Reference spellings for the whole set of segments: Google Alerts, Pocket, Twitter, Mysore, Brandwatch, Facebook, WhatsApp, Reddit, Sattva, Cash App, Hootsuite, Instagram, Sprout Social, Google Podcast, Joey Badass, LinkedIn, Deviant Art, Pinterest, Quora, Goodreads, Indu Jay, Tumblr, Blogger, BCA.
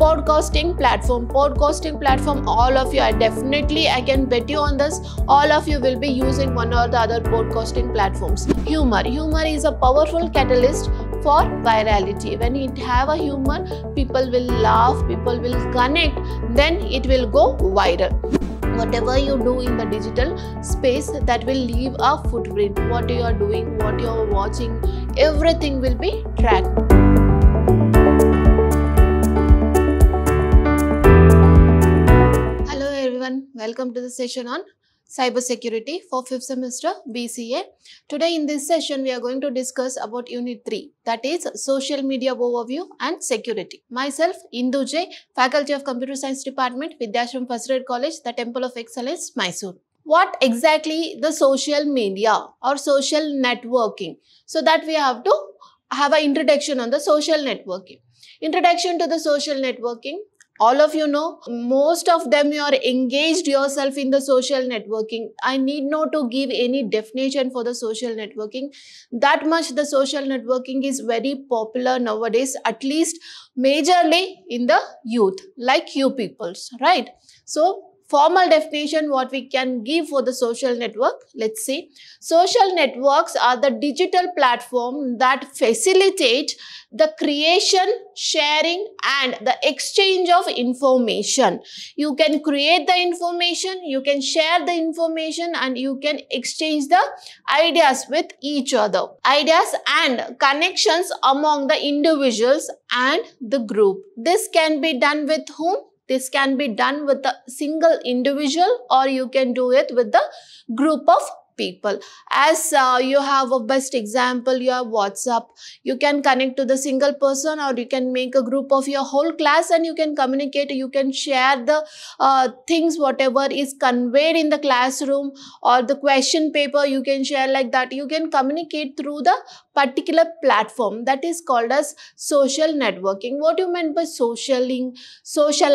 podcasting platform, all of you are definitely, I can bet you on this, all of you will be using one or the other podcasting platforms. Humor is a powerful catalyst for virality. When it have a humor, people will laugh, people will connect, then it will go viral. Whatever you do in the digital space, that will leave a footprint. What you are doing, what you are watching, everything will be tracked. Hello everyone, welcome to the session on cybersecurity for 5th semester BCA. Today in this session, we are going to discuss about Unit 3, that is Social Media Overview and Security. Myself, Indu Jay, Faculty of Computer Science Department, Vidyashram Fasred College, the Temple of Excellence, Mysore. What exactly the social media or social networking? So that we have to have an introduction on the social networking. Introduction to the social networking. All of you know, most of them you are engaged yourself in the social networking. I need not to give any definition for the social networking. That much the social networking is very popular nowadays, at least majorly in the youth, like you peoples, right? So, formal definition what we can give for the social network, let's see. Social networks are the digital platform that facilitate the creation, sharing and the exchange of information. You can create the information, you can share the information and you can exchange the ideas with each other. Ideas and connections among the individuals and the group. This can be done with whom? This can be done with a single individual or you can do it with the group of people. As you have a best example, your WhatsApp, you can connect to the single person or you can make a group of your whole class and you can communicate, you can share the things whatever is conveyed in the classroom or the question paper you can share like that. You can communicate through the particular platform that is called as social networking. What you meant by socializing, social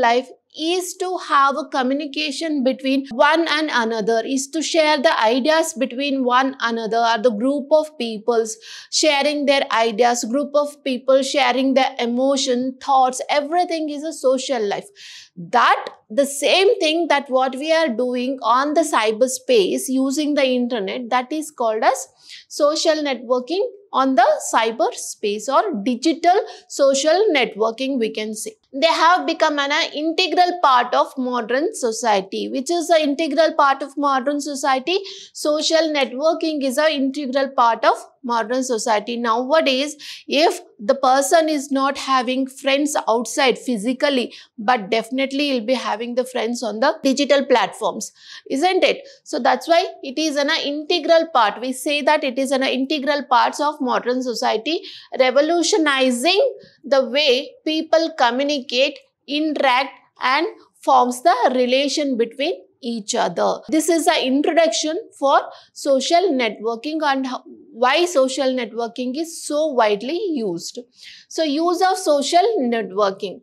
life is to have a communication between one and another, is to share the ideas between one another or the group of peoples sharing their ideas, group of people sharing their emotion, thoughts, everything is a social life. That the same thing that what we are doing on the cyberspace using the internet, that is called as social networking on the cyberspace or digital social networking, we can say. They have become an integral part of modern society. Which is an integral part of modern society? Social networking is an integral part of modern society. Nowadays, if the person is not having friends outside physically, but definitely he'll be having the friends on the digital platforms, isn't it? So that's why it is an integral part. We say that it is an integral part of modern society, revolutionizing the way people communicate, interact, and forms the relation between each other. This is an introduction for social networking and why social networking is so widely used. So, use of social networking.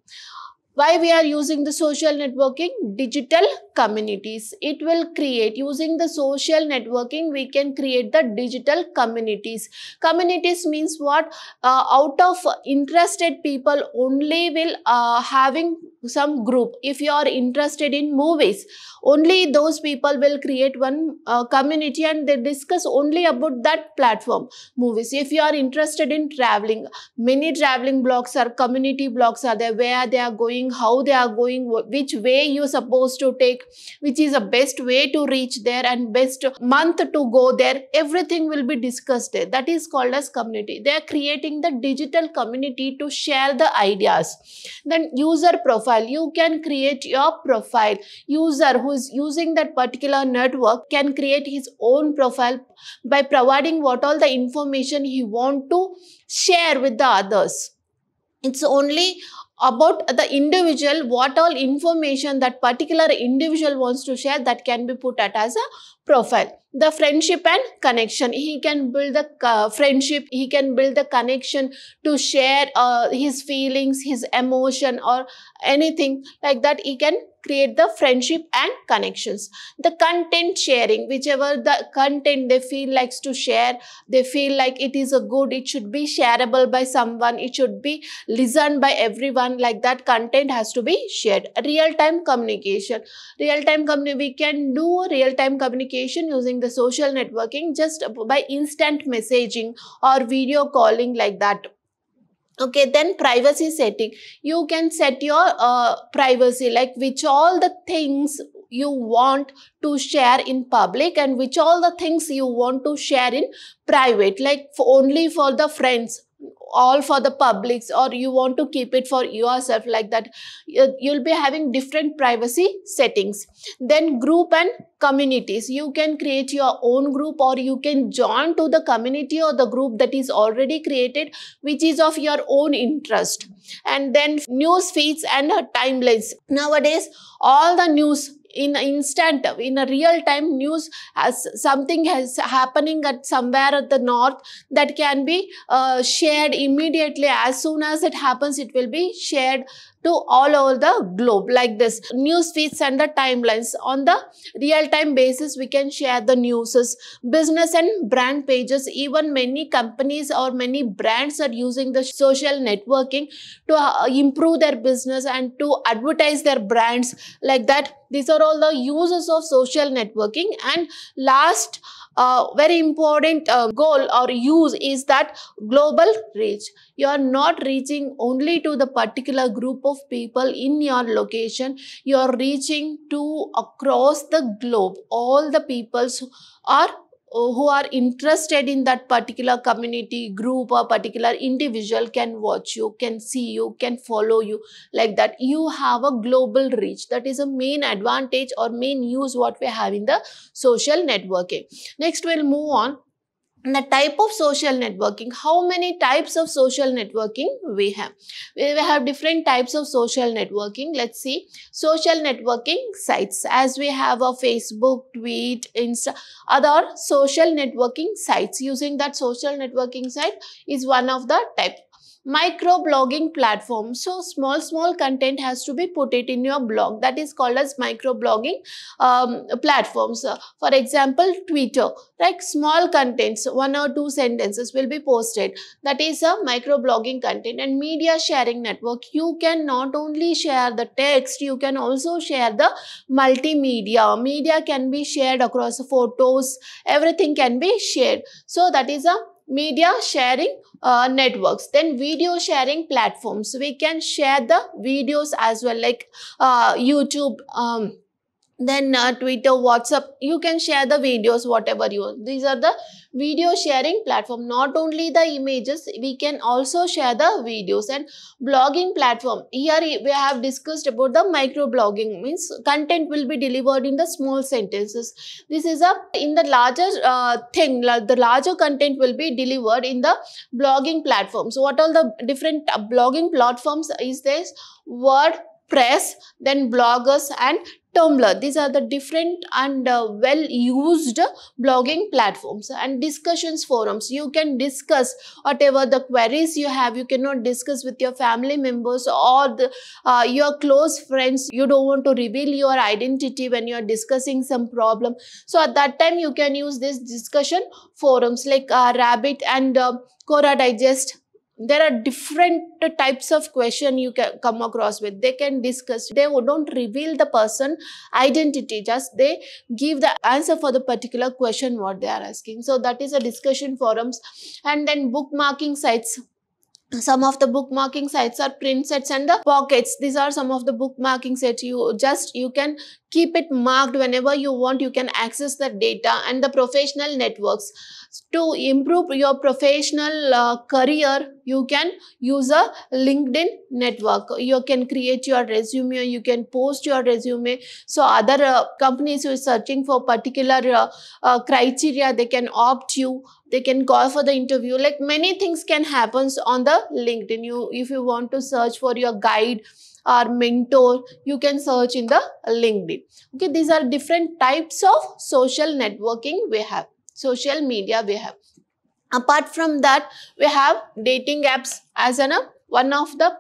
Why we are using the social networking? Digital communities. It will create, using the social networking, we can create the digital communities. Communities means what? Out of interested people only will having some group. If you are interested in movies, only those people will create one community and they discuss only about that platform, movies. If you are interested in traveling, many traveling blogs or community blogs are there where they are going, how they are going, which way you're supposed to take, which is the best way to reach there and best month to go there. Everything will be discussed there. That is called as community. They are creating the digital community to share the ideas. Then user profile. You can create your profile. User who is using that particular network can create his own profile by providing what all the information he wants to share with the others. It's only about the individual, what all information that particular individual wants to share, that can be put at as a profile. the friendship and connection. He can build the friendship, he can build the connection to share his feelings, his emotion or anything like that. He can create the friendship and connections. The content sharing, whichever the content they feel likes to share, they feel like it is a good, it should be shareable by someone, it should be listened by everyone, like that content has to be shared. Real-time communication. We can do real-time communication using the social networking just by instant messaging or video calling like that. Okay, then privacy setting. You can set your privacy, like which all the things you want to share in public and which all the things you want to share in private, like only for the friends, all for the publics, or you want to keep it for yourself, like that. You'll be having different privacy settings. Then group and communities. You can create your own group or you can join to the community or the group that is already created, which is of your own interest. And then news feeds and timelines. Nowadays, all the news in an instant, in a real-time news, as something is happening at somewhere at the north, that can be shared immediately. As soon as it happens, it will be shared to all over the globe, like this. News feeds and the timelines. On the real-time basis, we can share the news. Business and brand pages. Even many companies or many brands are using the social networking to improve their business and to advertise their brands, like that. These are all the uses of social networking. And last very important goal or use is that global reach. You are not reaching only to the particular group of people in your location. You are reaching to across the globe. All the peoples are who are interested in that particular community, group or particular individual can watch you, can see you, can follow you, like that. You have a global reach. That is a main advantage or main use what we have in the social networking. Next, we'll move on. The type of social networking. How many types of social networking we have? We have different types of social networking. Let's see. Social networking sites. As we have a Facebook, Tweet, Insta, other social networking sites. Using that social networking site is one of the type. Microblogging platform. So small content has to be put it in your blog. That is called as microblogging platforms. For example, Twitter, like small contents, 1 or 2 sentences will be posted. That is a microblogging content. And media sharing network. You can not only share the text, you can also share the multimedia. Media can be shared across photos. Everything can be shared. So that is a media sharing networks. Then video sharing platforms. We can share the videos as well, like YouTube, then Twitter, WhatsApp. You can share the videos, whatever you want. These are the video sharing platform. Not only the images, we can also share the videos. And blogging platform. Here we have discussed about the microblogging, means content will be delivered in the small sentences. This is a in the larger thing. The larger content will be delivered in the blogging platforms. What all the different blogging platforms is this? WordPress, then Bloggers and Tumblr. These are the different and well-used blogging platforms. And discussions forums. You can discuss whatever the queries you have. You cannot discuss with your family members or the, your close friends. You don't want to reveal your identity when you are discussing some problem. So at that time, you can use these discussion forums like Reddit and Quora Digest. There are different types of question you can come across with. They can discuss. They don't reveal the person identity. Just they give the answer for the particular question what they are asking. So that is a discussion forums. And then bookmarking sites. Some of the bookmarking sites are Pinterest and the Pockets. These are some of the bookmarking sites. You can keep it marked whenever you want. You can access the data. And the professional networks. To improve your professional career, you can use a LinkedIn network. You can create your resume. You can post your resume. So other companies who are searching for particular criteria, they can opt you. They can call for the interview. Like many things can happen on the LinkedIn. If you want to search for your guide or mentor, you can search in the LinkedIn. Okay, these are different types of social networking we have, social media we have. Apart from that, we have dating apps as one of the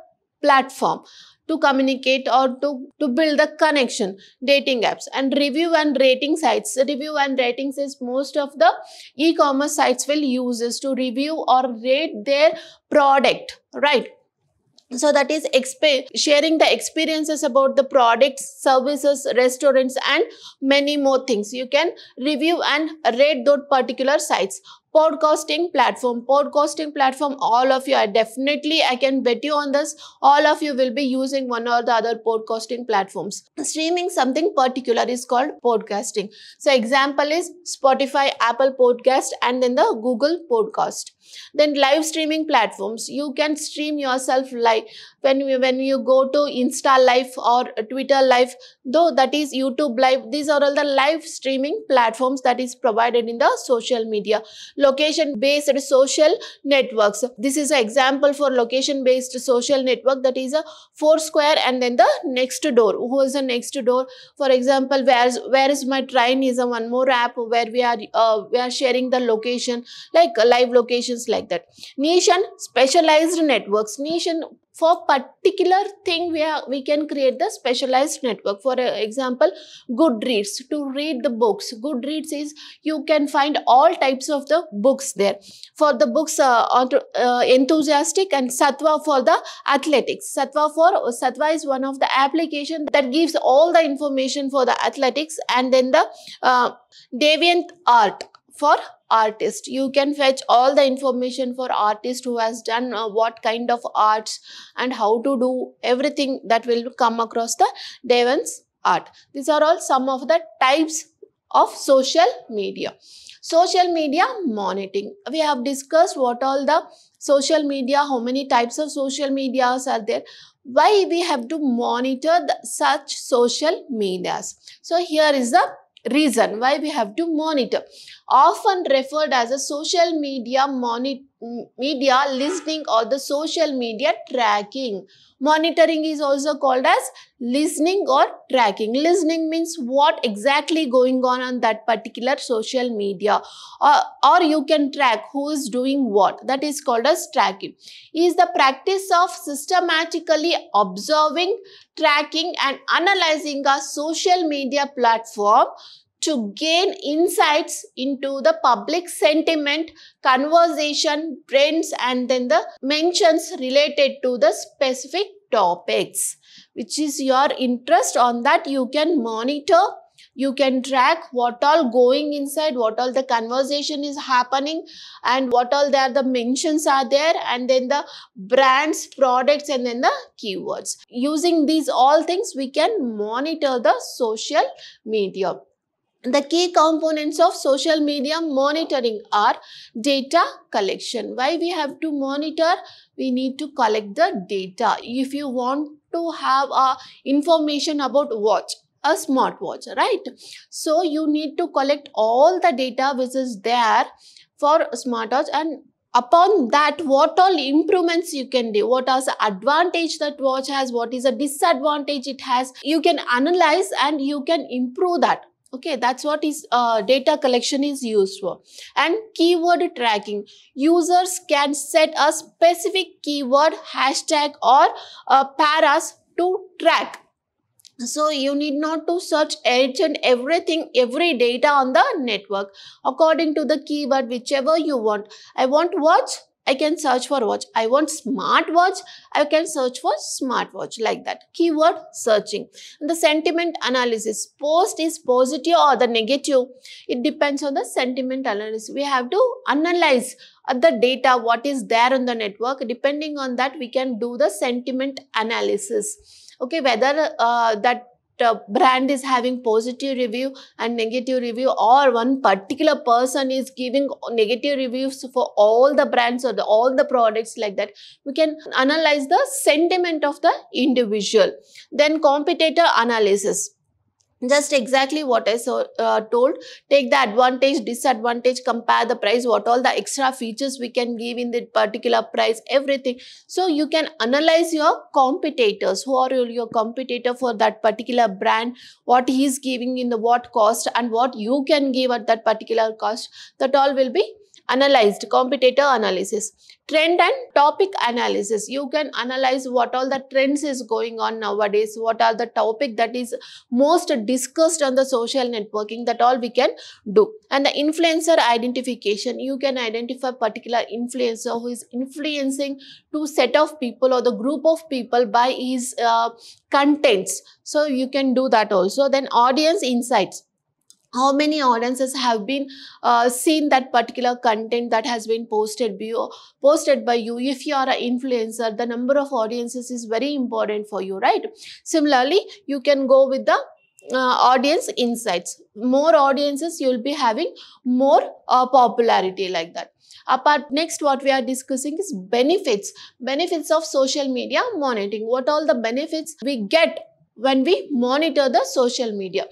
platform to communicate or to build the connection, dating apps, and review and rating sites. Review and ratings is most of the e-commerce sites will use is to review or rate their product, right? So that is sharing the experiences about the products, services, restaurants, and many more things. You can review and rate those particular sites. Podcasting platform, all of you are definitely, I can bet you on this, all of you will be using one or the other podcasting platforms. Streaming something particular is called podcasting. So example is Spotify, Apple Podcast, and then the Google Podcast. Then live streaming platforms, you can stream yourself live. When you go to Insta Live or Twitter Live, though that is YouTube Live, these are all the live streaming platforms that is provided in the social media. Location-based social networks. This is an example for location-based social network, that is a Foursquare and then the Nextdoor. Who is the Nextdoor? For example, where is my train is one more app where we are sharing the location, like live locations like that. Niche and specialized networks. Niche and for particular thing, we can create the specialized network. For example, Goodreads, to read the books. Goodreads is, you can find all types of the books there. For the books, enthusiastic, and Sattva for the athletics. Sattva is one of the application that gives all the information for the athletics, and then the Deviant Art for artist. You can fetch all the information for artist who has done what kind of arts and how to do everything that will come across the Deviant Art. These are all some of the types of social media. Social media monitoring. We have discussed what all the social media, how many types of social medias are there, why we have to monitor such social medias. So here is the reason why we have to monitor, often referred as a social media listening or the social media tracking. Monitoring is also called as listening or tracking. Listening means what exactly going on that particular social media, or you can track who is doing what. That is called as tracking. Is the practice of systematically observing, tracking, and analyzing a social media platform to gain insights into the public sentiment, conversation, trends, and then the mentions related to the specific topics, which is your interest on that. You can monitor, you can track what all going inside, what all the conversation is happening, and what all there the mentions are there, and then the brands, products, and then the keywords. Using these all things, we can monitor the social media. The key components of social media monitoring are data collection. Why we have to monitor? We need to collect the data. If you want to have information about a smartwatch, right? So you need to collect all the data which is there for a smartwatch, and upon that, what all improvements you can do, what is the advantage that watch has, what is the disadvantage it has, you can analyze and you can improve that. Okay, that's what is data collection is used for. And keyword tracking. Users can set a specific keyword, hashtag, or paras to track. So you need not to search each and everything, every data on the network. According to the keyword, whichever you want. I want watch, I can search for watch. I want smartwatch, I can search for smartwatch, like that. Keyword searching. And the sentiment analysis. Post is positive or the negative. It depends on the sentiment analysis. We have to analyze the data, what is there on the network. Depending on that, we can do the sentiment analysis. Okay, whether that brand is having positive review and negative review, or one particular person is giving negative reviews for all the brands or all the products, like that. We can analyze the sentiment of the individual. Then competitor analysis. Just exactly what I told, take the advantage, disadvantage, compare the price, what all the extra features we can give in the particular price, everything. So you can analyze your competitors, who are your competitor for that particular brand, what he is giving in the what cost and what you can give at that particular cost. That all will be analyzed, competitor analysis. Trend and topic analysis. You can analyze what all the trends is going on nowadays, what are the topic that is most discussed on the social networking, that all we can do. And the influencer identification. You can identify particular influencer who is influencing to set of people or the group of people by his contents. So you can do that also. Then audience insights. How many audiences have been seen that particular content that has been posted by you? If you are an influencer, the number of audiences is very important for you, right? Similarly, you can go with the audience insights. More audiences, you will be having more popularity like that. Apart, next what we are discussing is benefits. Benefits of social media monitoring. What all the benefits we get when we monitor the social media.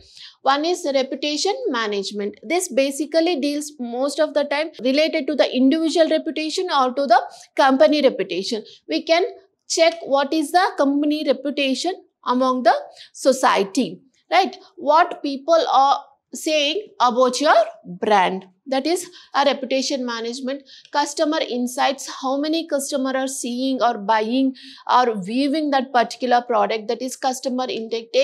One is reputation management. This basically deals most of the time related to the individual reputation or to the company reputation. We can check what is the company reputation among the society, right? What people are saying about your brand. That is a reputation management. Customer insights, how many customers are seeing or buying or viewing that particular product. That is customer intake,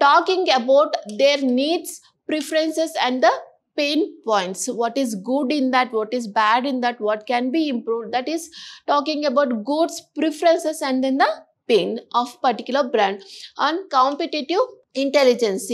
talking about their needs, preferences and the pain points. What is good in that, what is bad in that, what can be improved. That is talking about goods, preferences and then the pain of particular brand. And competitive intelligence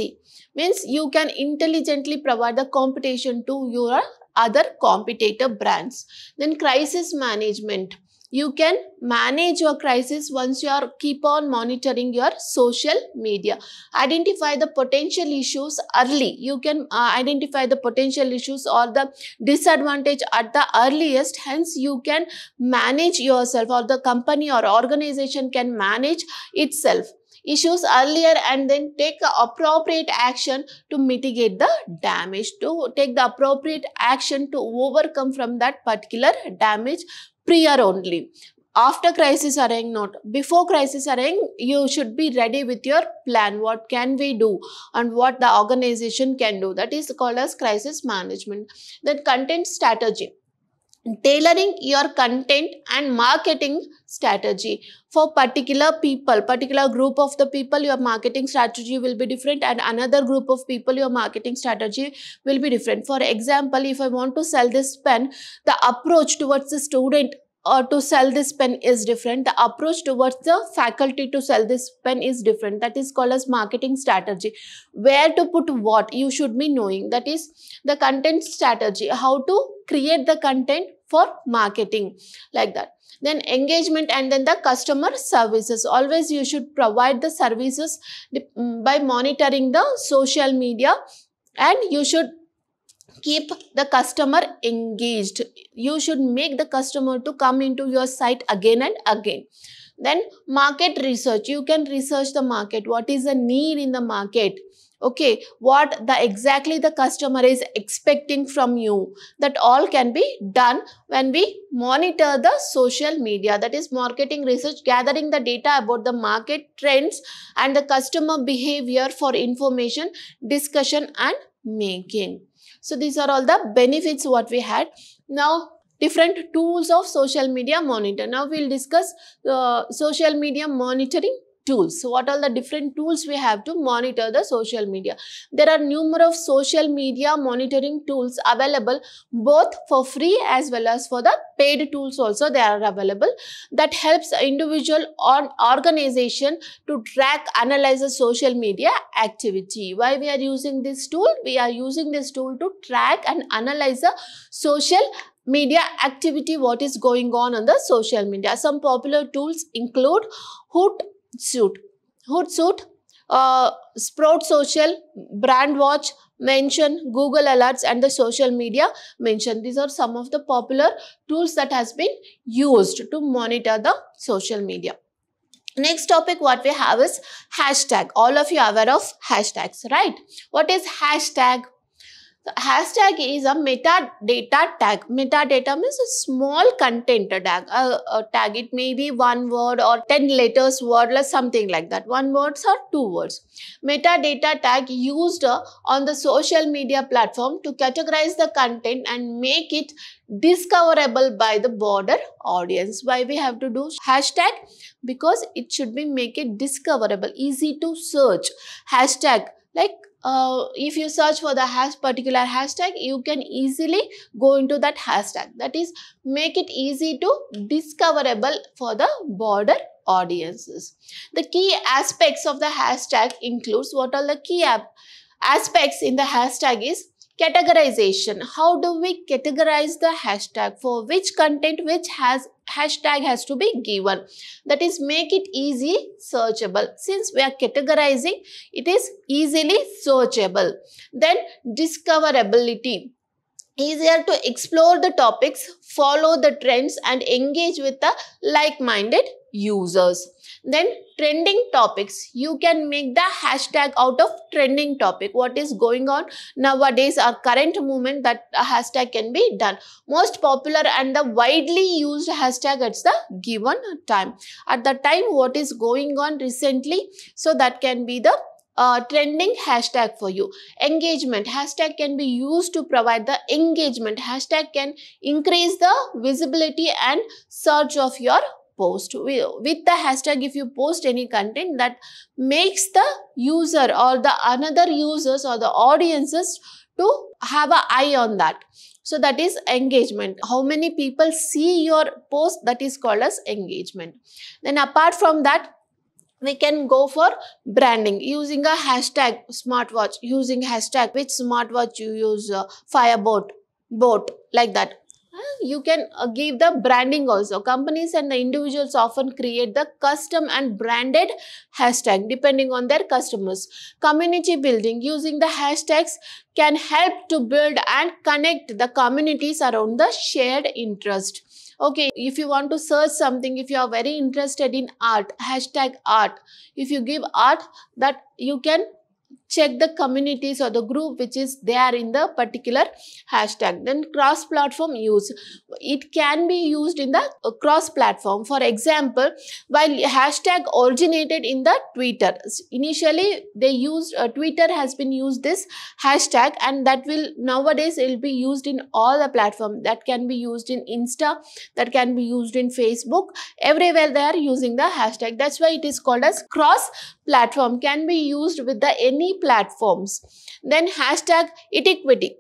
means you can intelligently provide the competition to your other competitor brands. Then crisis management. You can manage your crisis once you are keep on monitoring your social media. Identify the potential issues early. You can identify the potential issues or the disadvantage at the earliest. Hence, you can manage yourself, or the company or organization can manage itself. Issues earlier and then take appropriate action to mitigate the damage, to take the appropriate action to overcome from that particular damage prior only. After crisis occurring, not before crisis occurring, you should be ready with your plan. What can we do and what the organization can do. That is called as crisis management. Then content strategy. Tailoring your content and marketing strategy for particular people, particular group of the people, your marketing strategy will be different, and another group of people, your marketing strategy will be different. For example, if I want to sell this pen, the approach towards the student to sell this pen is different. The approach towards the faculty to sell this pen is different. That is called as marketing strategy. Where to put what, you should be knowing. That is the content strategy, how to create the content for marketing like that. Then engagement and then the customer services. Always you should provide the services by monitoring the social media, and you should keep the customer engaged. You should make the customer to come into your site again and again. Then market research. You can research the market. What is the need in the market? Okay, what the exactly the customer is expecting from you. That all can be done when we monitor the social media. That is marketing research, gathering the data about the market trends and the customer behavior for information, discussion and making. So these are all the benefits what we had. Now, different tools of social media monitor. Now we'll discuss social media monitoring tools. So what are the different tools we have to monitor the social media? There are numerous social media monitoring tools available, both for free as well as for the paid tools also they are available, that helps individual or organization to track, analyze the social media activity. Why we are using this tool? We are using this tool to track and analyze the social media activity, what is going on the social media. Some popular tools include Hootsuite, Sprout Social, Brandwatch, Mention, Google Alerts and the social media mention. These are some of the popular tools that has been used to monitor the social media. Next topic what we have is hashtag. All of you are aware of hashtags, right? What is hashtag? So hashtag is a metadata tag. Metadata means a small content tag. A tag. It may be one word or 10 letters word or something like that. One words or two words. Metadata tag used on the social media platform to categorize the content and make it discoverable by the broader audience. Why we have to do hashtag? Because it should be make it discoverable, easy to search. Hashtag like if you search for the particular hashtag, you can easily go into that hashtag. That is, make it easy to discoverable for the broader audiences. The key aspects of the hashtag includes, what are the key aspects in the hashtag is categorization. How do we categorize the hashtag? For which content, which hashtag has to be given. That is, make it easy searchable. Since we are categorizing, it is easily searchable. Then discoverability. Easier to explore the topics, follow the trends and engage with the like-minded users. Then trending topics. You can make the hashtag out of trending topic. What is going on nowadays or current movement, that hashtag can be done. Most popular and the widely used hashtag at the given time. At the time what is going on recently. So that can be the trending hashtag for you. Engagement. Hashtag can be used to provide the engagement. Hashtag can increase the visibility and search of your post. With the hashtag, if you post any content that makes the user or the another users or the audiences to have an eye on that. So that is engagement. How many people see your post, that is called as engagement. Then apart from that, we can go for branding using a hashtag. Smartwatch, using hashtag, which smartwatch you use, fireboat, like that. You can give the branding also. Companies and the individuals often create the custom and branded hashtag depending on their customers. Community building using the hashtags can help to build and connect the communities around the shared interest. Okay, if you want to search something, if you are very interested in art, hashtag art. If you give art, that you can check the communities or the group which is there in the particular hashtag. Then cross-platform use. It can be used in the cross-platform. For example, while hashtag originated in the Twitter. Initially, they used, Twitter has been used this hashtag, and that will nowadays it will be used in all the platforms. That can be used in Insta, that can be used in Facebook. Everywhere they are using the hashtag. That's why it is called as cross-platform. Can be used with the any platforms. Then hashtag etiquette.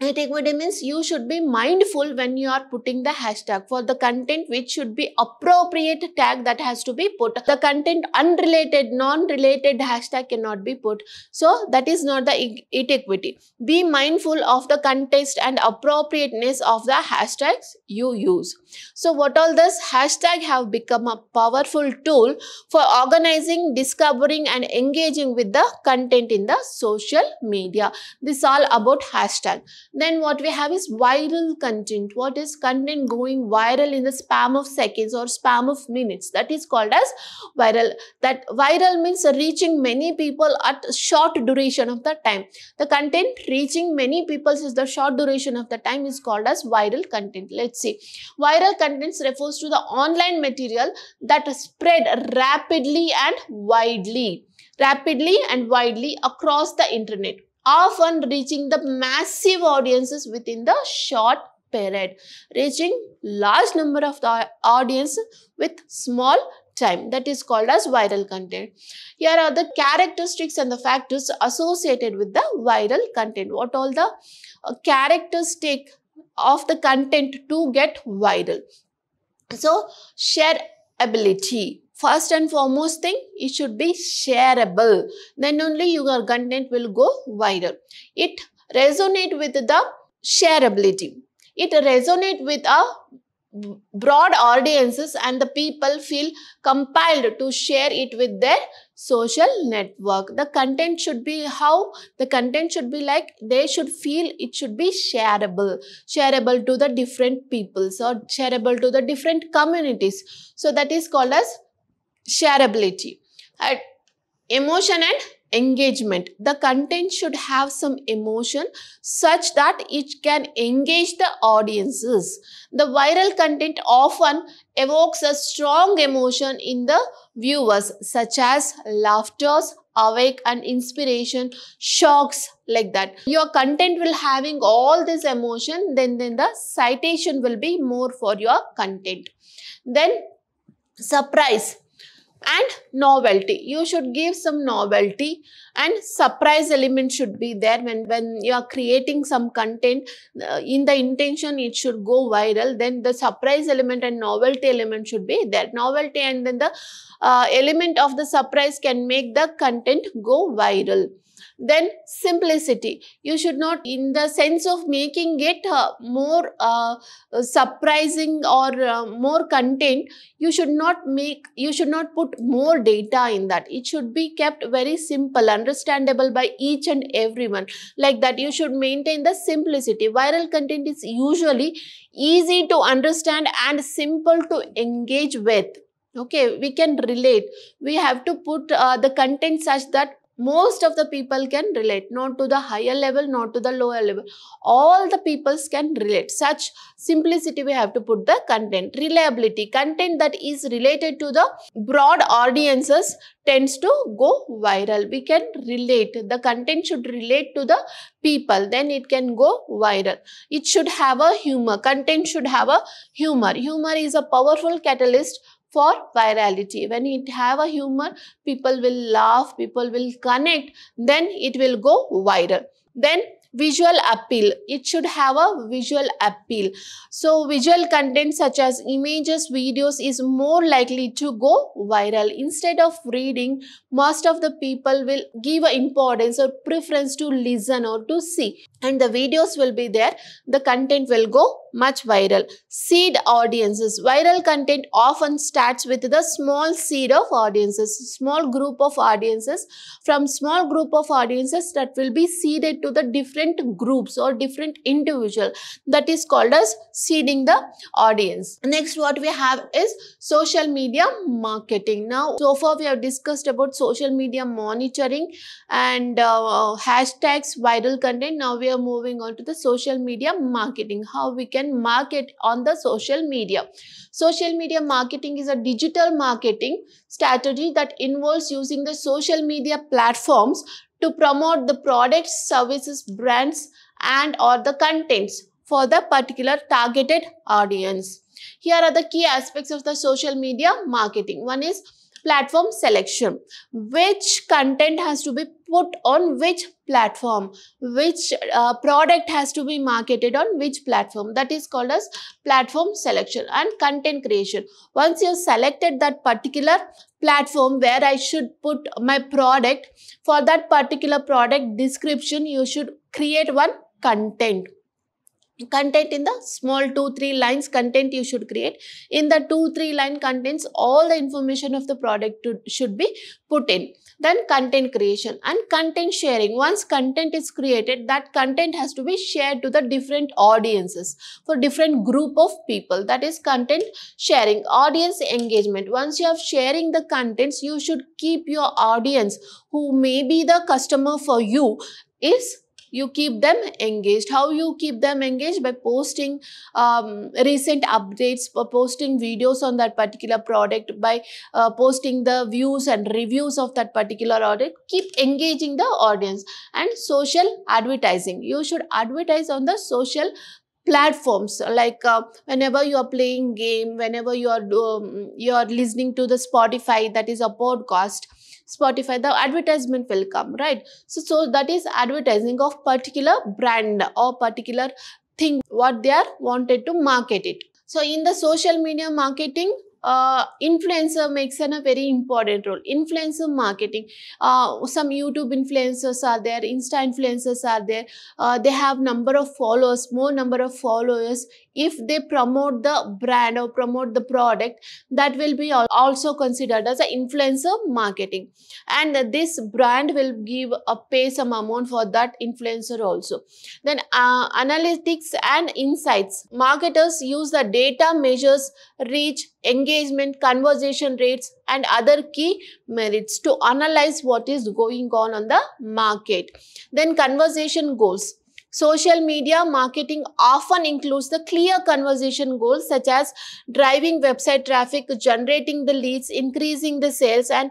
Etiquette means you should be mindful when you are putting the hashtag for the content which should be appropriate tag that has to be put. The content unrelated, non-related hashtag cannot be put. So that is not the etiquette. Be mindful of the context and appropriateness of the hashtags you use. So what all this hashtag have become a powerful tool for organizing, discovering and engaging with the content in the social media. This all about hashtag. Then what we have is viral content. What is content going viral in the span of seconds or span of minutes? That is called as viral. That viral means reaching many people at short duration of the time. The content reaching many people is the short duration of the time is called as viral content. Let's see. Viral content refers to the online material that spread rapidly and widely across the internet, often reaching the massive audiences within the short period, reaching large number of the audience with small time. That is called as viral content. Here are the characteristics and the factors associated with the viral content. What all the characteristics of the content to get viral? So, shareability. First and foremost thing, it should be shareable. Then only your content will go viral. It resonates with the shareability. It resonates with a broad audiences and the people feel compelled to share it with their social network. The content should be how? The content should be like they should feel it should be shareable. Shareable to the different peoples or shareable to the different communities. So that is called as shareability, emotion and engagement. The content should have some emotion such that it can engage the audiences. The viral content often evokes a strong emotion in the viewers, such as laughter, awake and inspiration, shocks, like that. Your content will having all this emotion, then the citation will be more for your content. Then surprise and novelty. You should give some novelty and surprise element should be there when you are creating some content. In the intention it should go viral, then the surprise element and novelty element should be there. Novelty and then the element of the surprise can make the content go viral. Then simplicity. You should not, in the sense of making it more surprising or more content, you should not put more data in that. It should be kept very simple, understandable by each and everyone. Like that, you should maintain the simplicity. Viral content is usually easy to understand and simple to engage with. Okay, we can relate. We have to put the content such that most of the people can relate, not to the higher level, not to the lower level. All the peoples can relate. Such simplicity we have to put the content. Reliability. Content that is related to the broad audiences tends to go viral. We can relate. The content should relate to the people. Then it can go viral. It should have a humor. Content should have a humor. Humor is a powerful catalyst for virality. When it have a humor, people will laugh, people will connect, then it will go viral. Then visual appeal. It should have a visual appeal. So visual content such as images, videos is more likely to go viral. Instead of reading, most of the people will give a importance or preference to listen or to see. And the videos will be there. The content will go much viral. Seed audiences. Viral content often starts with the small seed of audiences, small group of audiences. From small group of audiences that will be seeded to the different groups or different individual. That is called as seeding the audience. Next, what we have is social media marketing. Now, so far we have discussed about social media monitoring and hashtags, viral content. Now we are moving on to the social media marketing. How we can market on the social media. Social media marketing is a digital marketing strategy that involves using the social media platforms to promote the products, services, brands, and or the contents for the particular targeted audience. Here are the key aspects of the social media marketing. One is platform selection. Which content has to be put on which platform? Which product has to be marketed on which platform? That is called as platform selection. And content creation. Once you have selected that particular platform where I should put my product, for that particular product description, you should create one content. Content in the small 2-3 lines content you should create. In the 2-3 line contents, all the information of the product should be put in. Then content creation and content sharing. Once content is created, that content has to be shared to the different audiences for different group of people. That is content sharing. Audience engagement. Once you have sharing the contents, you should keep your audience who may be the customer for you is you keep them engaged. How you keep them engaged? By posting recent updates, by posting videos on that particular product, by posting the views and reviews of that particular product. Keep engaging the audience. And social advertising. You should advertise on the social platforms, like whenever you are playing game, whenever you are listening to the Spotify, that is a podcast, Spotify, the advertisement will come, right? So that is advertising of particular brand or particular thing, what they are wanted to market it. So in the social media marketing, influencer makes a very important role. Influencer marketing. Some YouTube influencers are there, Insta influencers are there. They have number of followers, more number of followers. if they promote the brand or promote the product, that will be also considered as an influencer marketing. And this brand will give a pay some amount for that influencer also. Then analytics and insights. Marketers use the data measures, reach, engagement, conversation rates and other key merits to analyze what is going on the market. Then conversation goals. Social media marketing often includes the clear conversation goals such as driving website traffic, generating the leads, increasing the sales and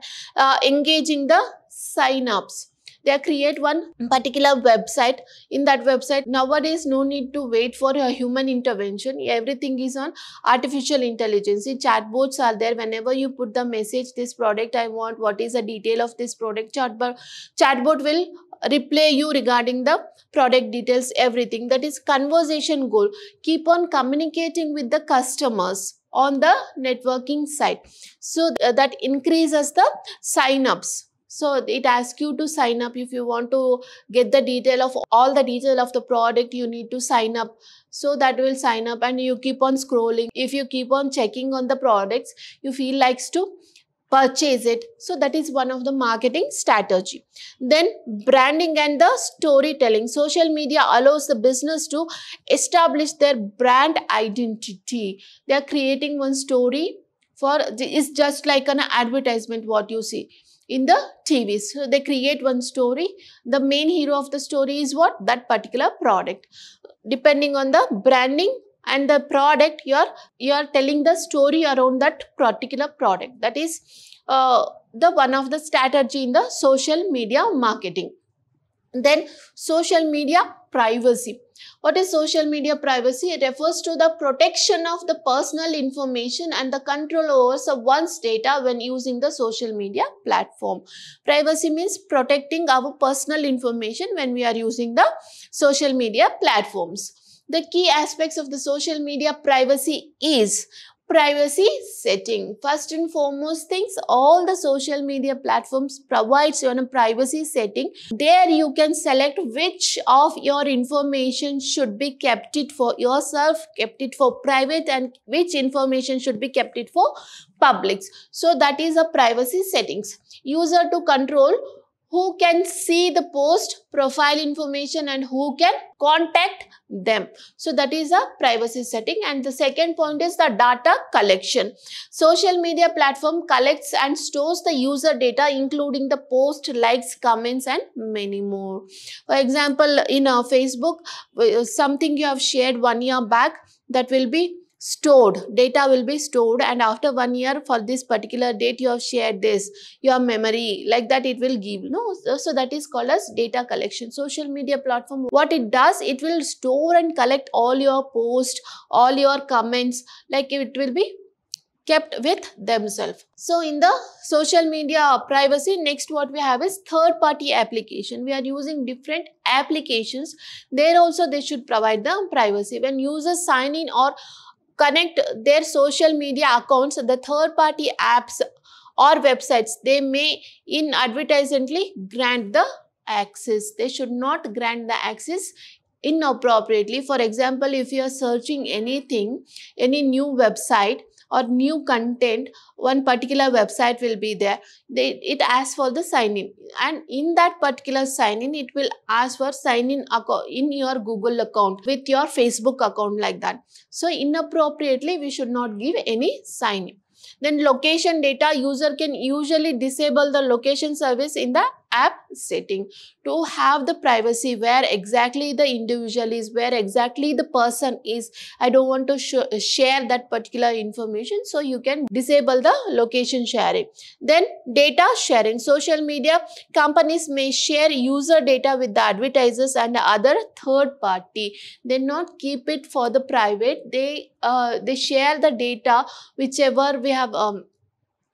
engaging the sign-ups. They create one particular website. In that website, nowadays no need to wait for a human intervention. Everything is on artificial intelligence. Chatbots are there. Whenever you put the message, this product I want, what is the detail of this product, chatbot will reply you regarding the product details, everything. That is conversation goal. Keep on communicating with the customers on the networking side. So that increases the sign-ups. So it asks you to sign up. If you want to get the detail of all the detail of the product, you need to sign up. So that will sign up and you keep on scrolling. If you keep on checking on the products, you feel likes to purchase it. So that is one of the marketing strategy. Then branding and the storytelling. Social media allows the business to establish their brand identity. They are creating one story for, it's just like an advertisement what you see in the TV. So they create one story. The main hero of the story is what? That particular product. Depending on the branding and the product, you are telling the story around that particular product. That is the one of the strategy in the social media marketing. Then social media privacy. What is social media privacy? It refers to the protection of the personal information and the control over one's data when using the social media platform. Privacy means protecting our personal information when we are using the social media platforms. The key aspects of the social media privacy is privacy setting. First and foremost things, all the social media platforms provides you on a privacy setting. There you can select which of your information should be kept it for yourself, kept it for private and which information should be kept it for public. So that is a privacy settings. User to control who can see the post, profile information and who can contact them. So that is a privacy setting. And the second point is the data collection. Social media platform collects and stores the user data including the post, likes, comments and many more. For example, in Facebook, something you have shared 1 year back, that will be stored. Data will be stored and after 1 year for this particular date you have shared this, your memory, like that it will give, no? So that is called as data collection. Social media platform, what it does, it will store and collect all your posts, all your comments, like it will be kept with themselves. So in the social media privacy, next what we have is third-party application. We are using different applications. There also they should provide the privacy. When users sign in or connect their social media accounts, the third-party apps or websites, they may inadvertently grant the access. They should not grant the access inappropriately. For example, if you are searching anything, any new website or new content, one particular website will be there. It asks for the sign-in and in that particular sign-in, it will ask for sign-in in your Google account with your Facebook account, like that. So inappropriately, we should not give any sign-in. Then location data, user can usually disable the location service in the app setting to have the privacy where exactly the individual is, where exactly the person is. I don't want to share that particular information. So you can disable the location sharing. Then data sharing. Social media companies may share user data with the advertisers and other third party. They not keep it for the private. They share the data whichever we have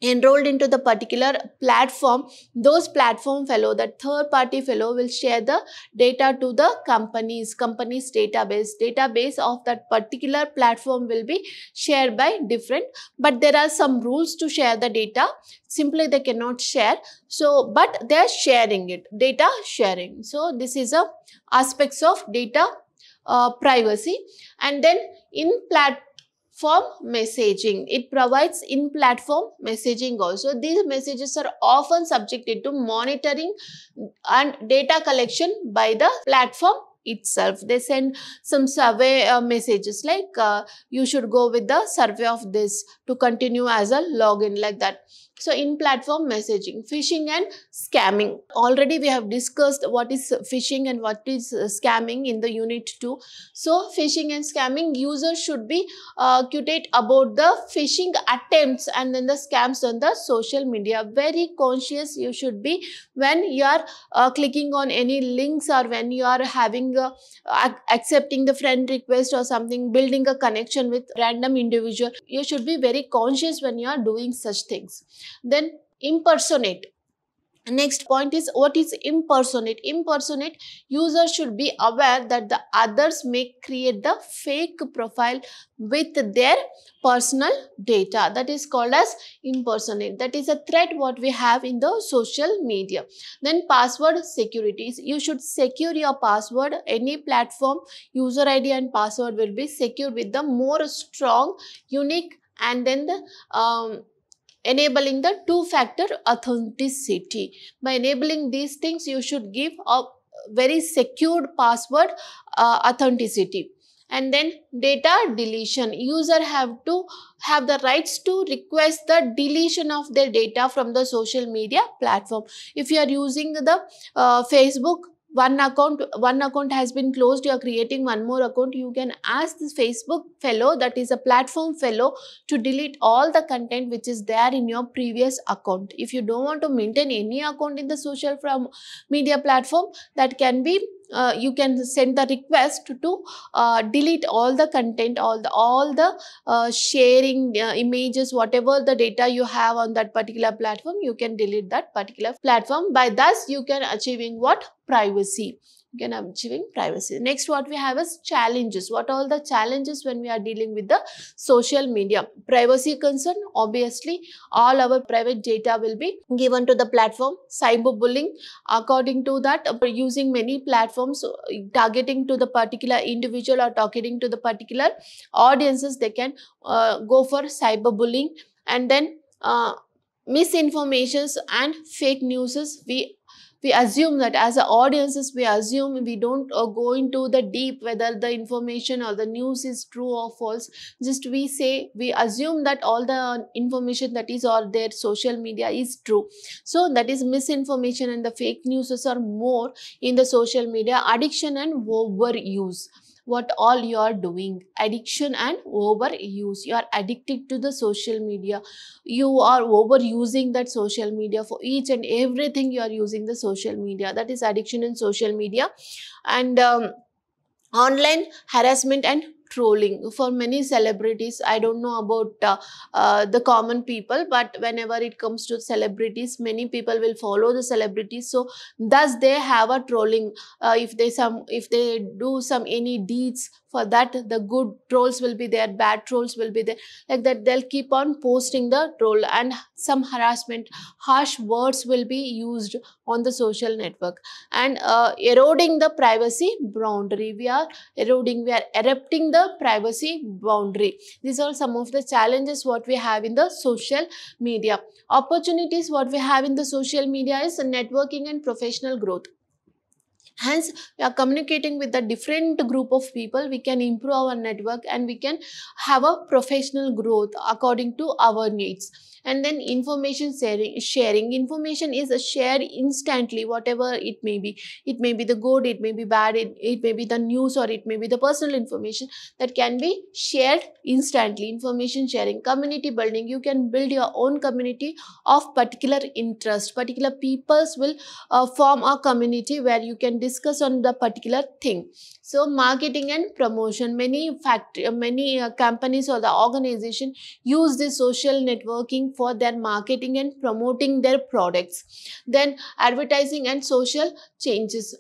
enrolled into the particular platform. Those platform fellow, that third party fellow will share the data to the company's database of that particular platform will be shared by different, but there are some rules to share the data. Simply they cannot share. So, but they are sharing it, data sharing. So this is a aspects of data privacy. And then in-platform messaging, it provides in-platform messaging also. These messages are often subjected to monitoring and data collection by the platform itself. They send some survey messages like you should go with the survey of this to continue as a login, like that. So in-platform messaging, phishing and scamming. Already we have discussed what is phishing and what is scamming in the unit 2. So phishing and scamming, users should be accurate about the phishing attempts and then the scams on the social media. Very conscious you should be when you are clicking on any links or when you are having accepting the friend request or something, building a connection with random individual. You should be very conscious when you are doing such things. Then impersonate. Next point is, what is impersonate? Impersonate, users should be aware that the others may create the fake profile with their personal data. That is called as impersonate. That is a threat what we have in the social media. Then password security. You should secure your password. Any platform, user ID and password will be secured with the more strong, unique, and then the enabling the two-factor authenticity. By enabling these things, you should give a very secured password authenticity. And then data deletion. User have to have the rights to request the deletion of their data from the social media platform. If you are using the Facebook, one account has been closed, you are creating one more account, you can ask this Facebook fellow, that is a platform fellow, to delete all the content which is there in your previous account. If you don't want to maintain any account in the social media platform, that can be you can send the request to delete all the content, all the sharing images, whatever the data you have on that particular platform, you can delete that particular platform. By thus, you can achieving what? Privacy. You can achieving privacy. Next, what we have is challenges. What are all the challenges when we are dealing with the social media? Privacy concern, obviously, all our private data will be given to the platform. Cyberbullying, according to that, using many platforms, targeting to the particular individual or targeting to the particular audiences, they can go for cyberbullying. And then misinformations and fake news, we assume that as audiences, we don't go into the deep whether the information or the news is true or false. Just we assume that all the information that is on their social media is true. So that is misinformation, and the fake news are more in the social media. Addiction and overuse. What all you are doing, addiction and overuse. You are addicted to the social media. You are overusing that social media for each and everything you are using the social media. That is addiction in social media. And online harassment and trolling. For many celebrities, I don't know about the common people, but whenever it comes to celebrities, many people will follow the celebrities. So thus they have a trolling. If they do any deeds, for that the good trolls will be there, bad trolls will be there, like that they'll keep on posting the troll. And some harassment, harsh words will be used on the social network. And eroding the privacy boundary. We are erupting the privacy boundary. These are some of the challenges what we have in the social media. Opportunities what we have in the social media is networking and professional growth. Hence, we are communicating with a different group of people. We can improve our network and we can have a professional growth according to our needs. And then information sharing. Information is shared instantly, whatever it may be. It may be the good, it may be bad, it may be the news, or it may be the personal information that can be shared instantly. Information sharing. Community building. You can build your own community of particular interest. Particular peoples will form a community where you can discuss on the particular thing. So marketing and promotion. Many companies or the organization use this social networking for their marketing and promoting their products. Then advertising and social changes.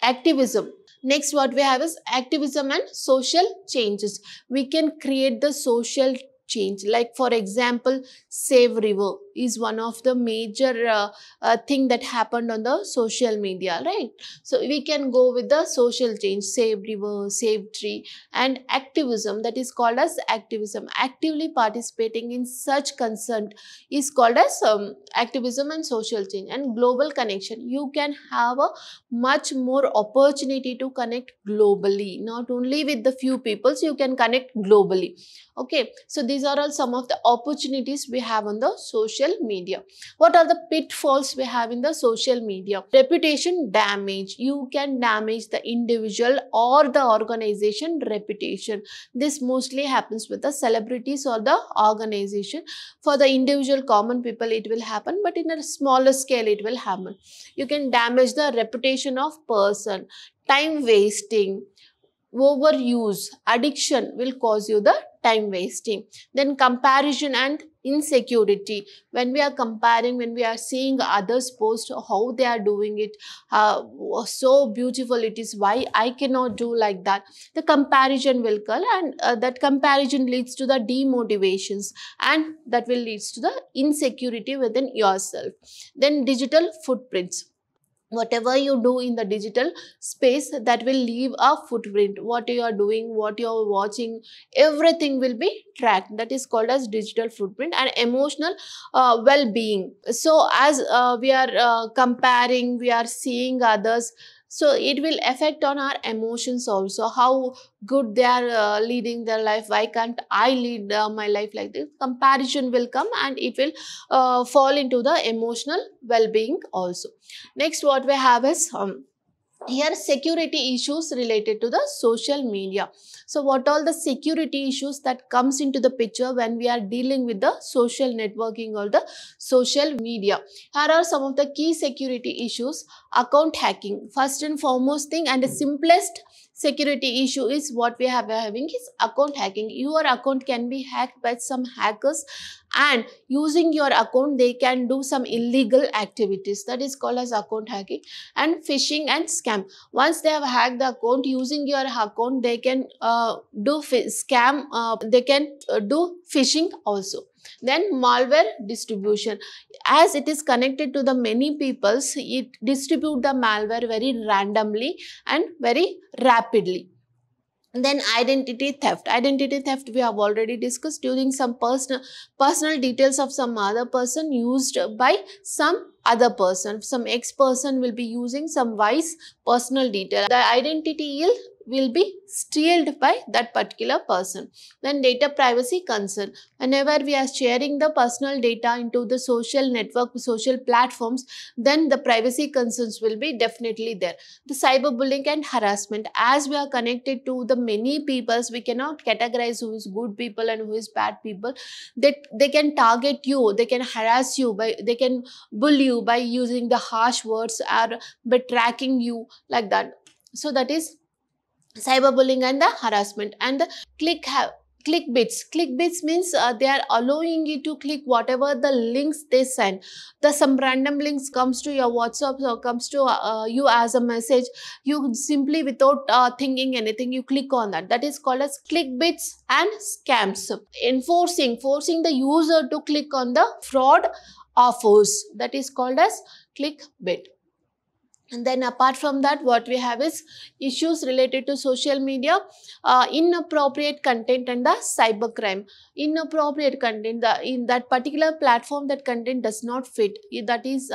Activism. Next, what we have is activism and social changes. We can create the social change. Like for example, Save River is one of the major thing that happened on the social media, right? So we can go with the social change, Save River, Save Tree, and activism, that is called as activism. Actively participating in such concern is called as activism and social change. And global connection, you can have a much more opportunity to connect globally, not only with the few people, so you can connect globally. Okay, so these are all some of the opportunities we have on the social media. What are the pitfalls we have in the social media? Reputation damage. You can damage the individual or the organization reputation. This mostly happens with the celebrities or the organization. For the individual common people, it will happen, but in a smaller scale, it will happen. You can damage the reputation of person. Time wasting, overuse, addiction will cause you the time wasting. Then comparison and insecurity. When we are comparing, when we are seeing others post how they are doing it, so beautiful it is, why I cannot do like that. The comparison will come, and that comparison leads to the demotivations, and that will lead to the insecurity within yourself. Then digital footprints. Whatever you do in the digital space, that will leave a footprint. What you are doing, what you are watching, everything will be tracked. That is called as digital footprint. And emotional well-being. So as we are comparing, we are seeing others, so it will affect on our emotions also. How good they are leading their life. Why can't I lead my life like this? Comparison will come, and it will fall into the emotional well-being also. Next, what we have is here security issues related to the social media. So what all the security issues that comes into the picture when we are dealing with the social networking or the social media. Here are some of the key security issues. Account hacking, first and foremost thing, and the simplest security issue is what we have having is account hacking. Your account can be hacked by some hackers, and using your account they can do some illegal activities. That is called as account hacking. And phishing and scam. Once they have hacked the account, using your account they can do scam, they can do phishing also. Then malware distribution. As it is connected to the many peoples, it distributes the malware very randomly and very rapidly. And then identity theft. Identity theft we have already discussed, during some personal details of some other person used by some other person. Some ex-person will be using some wise personal detail. The identity will be stealed by that particular person. Then data privacy concern. Whenever we are sharing the personal data into the social network, social platforms, then the privacy concerns will be definitely there. The cyberbullying and harassment. As we are connected to the many peoples, we cannot categorize who is good people and who is bad people. They can target you, they can harass you, they can bully you by using the harsh words or by tracking you like that. So that is cyberbullying and the harassment. And the clickbaits. Clickbaits means they are allowing you to click whatever the links they send. Some random links comes to your WhatsApp or comes to you as a message. You simply, without thinking anything, you click on that. That is called as clickbaits and scams. Enforcing. Forcing the user to click on the fraud offers. That is called as clickbait. And then apart from that, what we have is issues related to social media, inappropriate content and the cybercrime. Inappropriate content, in that particular platform that content does not fit. That is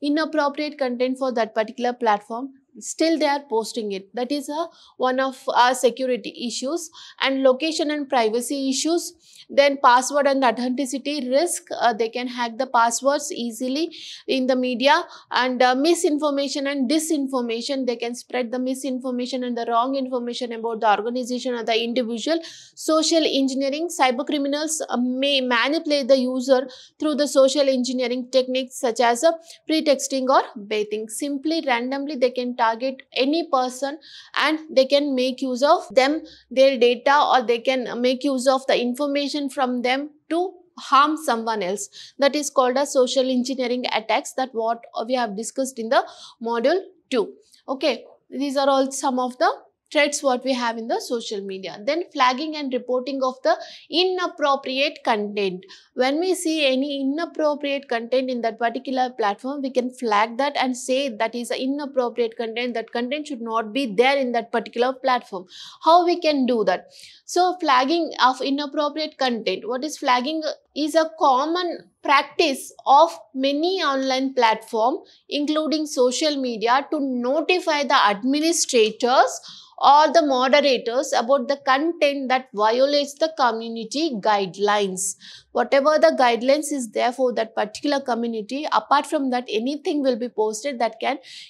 inappropriate content for that particular platform. Still they are posting it. That is one of our security issues. And location and privacy issues. Then password and authenticity risk. They can hack the passwords easily in the media. And misinformation and disinformation. They can spread the misinformation and the wrong information about the organization or the individual. Social engineering. Cyber criminals may manipulate the user through the social engineering techniques such as pretexting or baiting. Simply randomly they can target any person, and they can make use of them, their data, or they can make use of the information from them to harm someone else. That is called as social engineering attacks, that what we have discussed in the module 2. Okay, these are all some of the threads what we have in the social media. Then flagging and reporting of the inappropriate content. When we see any inappropriate content in that particular platform, we can flag that and say that is inappropriate content. That content should not be there in that particular platform. How we can do that? So flagging of inappropriate content. What is flagging? Is a common practice of many online platforms, including social media, to notify the administrators or the moderators about the content that violates the community guidelines. Whatever the guidelines is there for that particular community, apart from that, anything will be posted that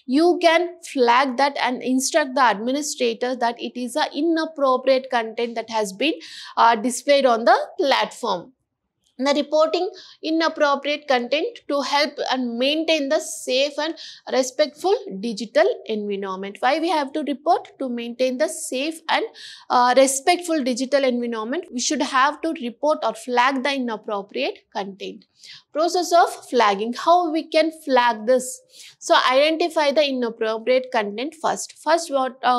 you can flag that and instruct the administrator that it is an inappropriate content that has been displayed on the platform. The reporting inappropriate content to help and maintain the safe and respectful digital environment. Why we have to report? To maintain the safe and respectful digital environment, we should have to report or flag the inappropriate content. Process of flagging. How we can flag this? So identify the inappropriate content first. First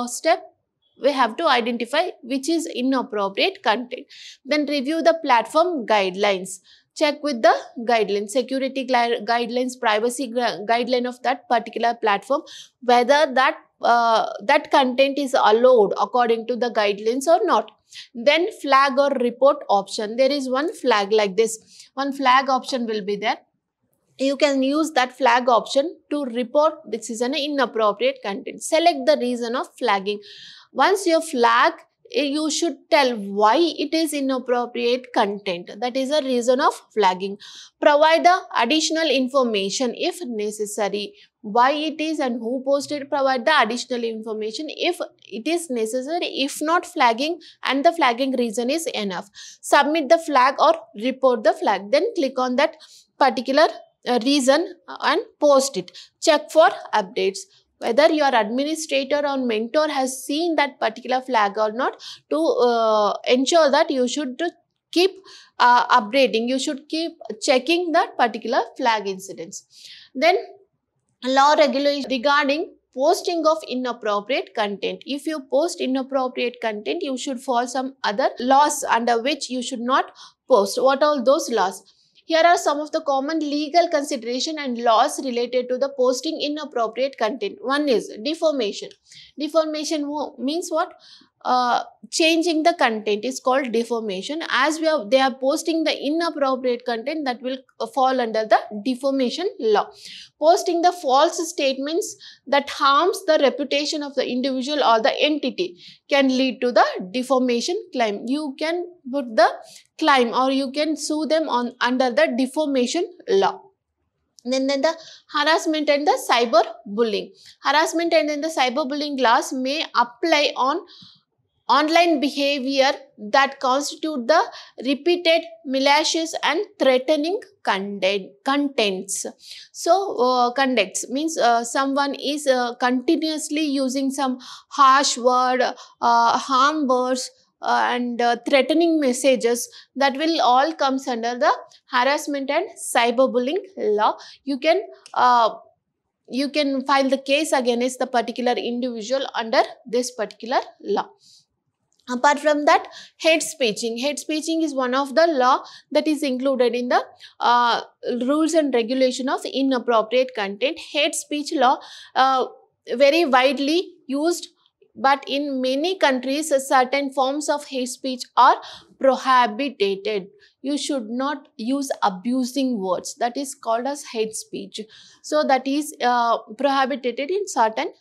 step. We have to identify which is inappropriate content. Then review the platform guidelines. Check with the guidelines, security guidelines, privacy guideline of that particular platform, whether that content is allowed according to the guidelines or not. Then flag or report option. There is one flag like this. One flag option will be there. You can use that flag option to report this is an inappropriate content. Select the reason of flagging. Once you flag, you should tell why it is inappropriate content. That is a reason of flagging. Provide the additional information if necessary. Why it is and who posted, provide the additional information if it is necessary. If not, flagging and the flagging reason is enough. Submit the flag or report the flag. Then click on that particular reason and post it. Check for updates. Whether your administrator or mentor has seen that particular flag or not, to ensure that you should keep updating. You should keep checking that particular flag incidents. Then law regulation regarding posting of inappropriate content. If you post inappropriate content, you should follow some other laws under which you should not post. What are those laws? Here are some of the common legal consideration and laws related to the posting inappropriate content. One is defamation. Defamation means what? Changing the content is called defamation. As they are posting the inappropriate content, that will fall under the defamation law. Posting the false statements that harms the reputation of the individual or the entity can lead to the defamation claim. You can put the claim or you can sue them on under the defamation law. Then the harassment and the cyber bullying. Harassment and then the cyber bullying laws may apply on online behavior that constitute the repeated malicious and threatening contents. So, contents means someone is continuously using some harsh word, harm words, and threatening messages. That will all comes under the harassment and cyberbullying law. You can file the case against the particular individual under this particular law. Apart from that, hate speeching. Hate speeching is one of the law that is included in the rules and regulation of inappropriate content. Hate speech law very widely used, but in many countries, certain forms of hate speech are prohibited. You should not use abusing words. That is called as hate speech. So that is prohibited in certain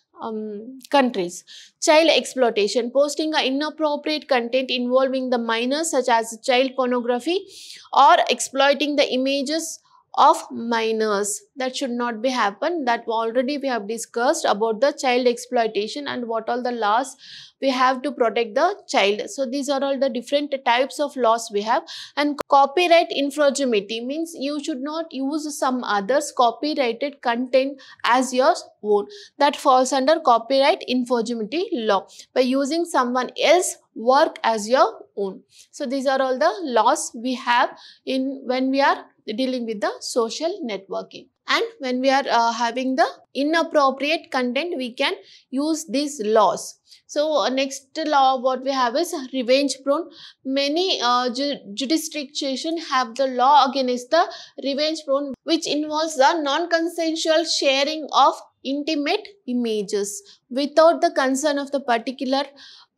countries. Child exploitation. Posting inappropriate content involving the minors, such as child pornography or exploiting the images of minors. That should not be happen. That already we have discussed about the child exploitation and what all the laws we have to protect the child. So these are all the different types of laws we have. And copyright infringement means you should not use some others copyrighted content as your own. That falls under copyright infringement law, by using someone else's work as your own. So these are all the laws we have when we are dealing with the social networking. And when we are having the inappropriate content, we can use these laws. So next law what we have is revenge prone. Many jurisdictions have the law against the revenge prone, which involves the non-consensual sharing of intimate images. Without the consent of the particular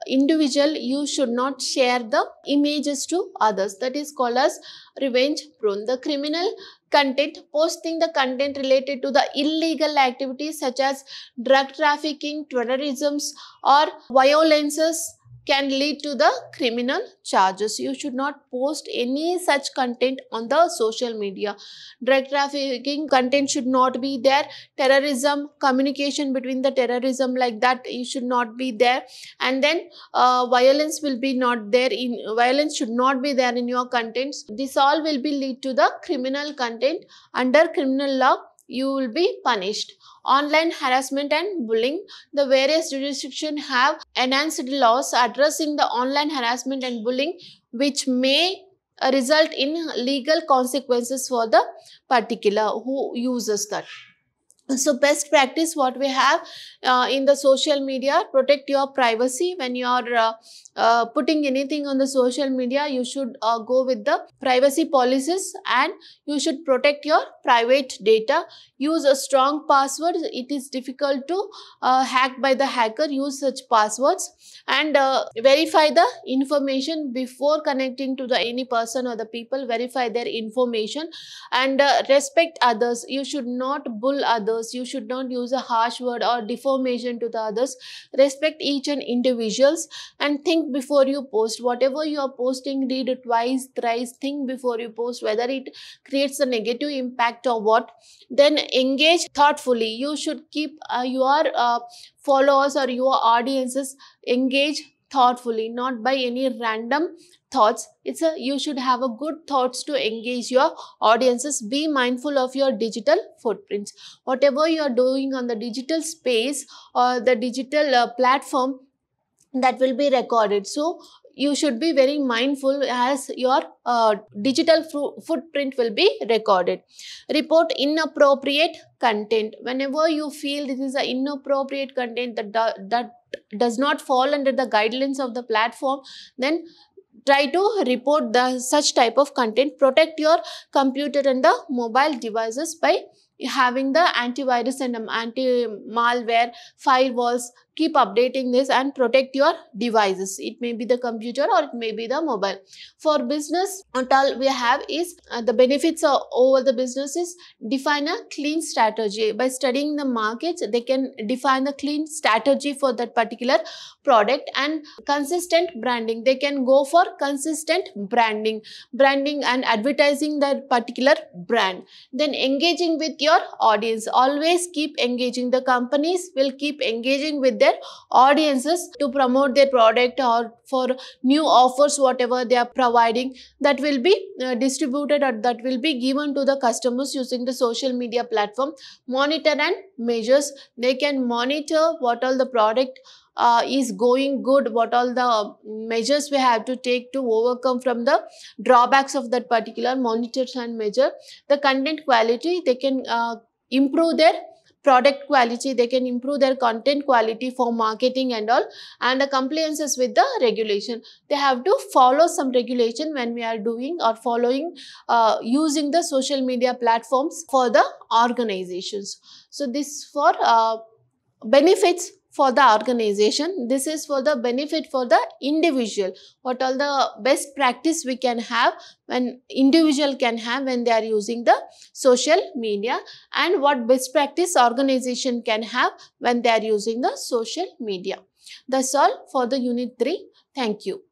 individual, you should not share the images to others. That is called as revenge prone. The criminal content, posting the content related to the illegal activities such as drug trafficking, terrorism or violences can lead to the criminal charges. You should not post any such content on the social media. Drug trafficking content should not be there. Terrorism, communication between the terrorism like that, you should not be there. And then violence will be not there. Violence should not be there in your contents. This all will be lead to the criminal content. Under criminal law, you will be punished. Online harassment and bullying. The various jurisdictions have enhanced laws addressing the online harassment and bullying, which may result in legal consequences for the particular who uses that. So best practice what we have in the social media, protect your privacy. When you are putting anything on the social media, you should go with the privacy policies and you should protect your private data. Use a strong password. It is difficult to hack by the hacker. Use such passwords and verify the information before connecting to the any person or the people. Verify their information and respect others. You should not bully others. You should not use a harsh word or defamation to the others. Respect each and individuals and think before you post. Whatever you are posting, read it twice, thrice. Think before you post whether it creates a negative impact or what. Then engage thoughtfully. You should keep your followers or your audiences engaged thoughtfully, not by any random thoughts. It's a you should have a good thoughts to engage your audiences. Be mindful of your digital footprints. Whatever you are doing on the digital space or the digital platform, that will be recorded. So you should be very mindful as your digital footprint will be recorded. Report inappropriate content. Whenever you feel this is an inappropriate content that does not fall under the guidelines of the platform, then try to report such type of content. Protect your computer and the mobile devices by having the antivirus and anti-malware firewalls. Keep updating this and protect your devices. It may be the computer or it may be the mobile. For business, what all we have is the benefits over the business is define a clean strategy. By studying the markets, they can define the clean strategy for that particular product and consistent branding. They can go for consistent branding and advertising that particular brand. Then engaging with your audience. Always keep engaging. The companies will keep engaging with their audiences to promote their product or for new offers, whatever they are providing, that will be distributed or that will be given to the customers using the social media platform. Monitor and measures. They can monitor what all the product is going good, what all the measures we have to take to overcome from the drawbacks of that particular. Monitors and measure. The content quality, they can improve their product quality, they can improve their content quality for marketing and all, and the compliances with the regulation. They have to follow some regulation when we are doing or following using the social media platforms for the organizations. So this for benefits for the organization. This is for the benefit for the individual. What all the best practice we can have when individual can have when they are using the social media, and what best practice organization can have when they are using the social media. That's all for the Unit 3. Thank you.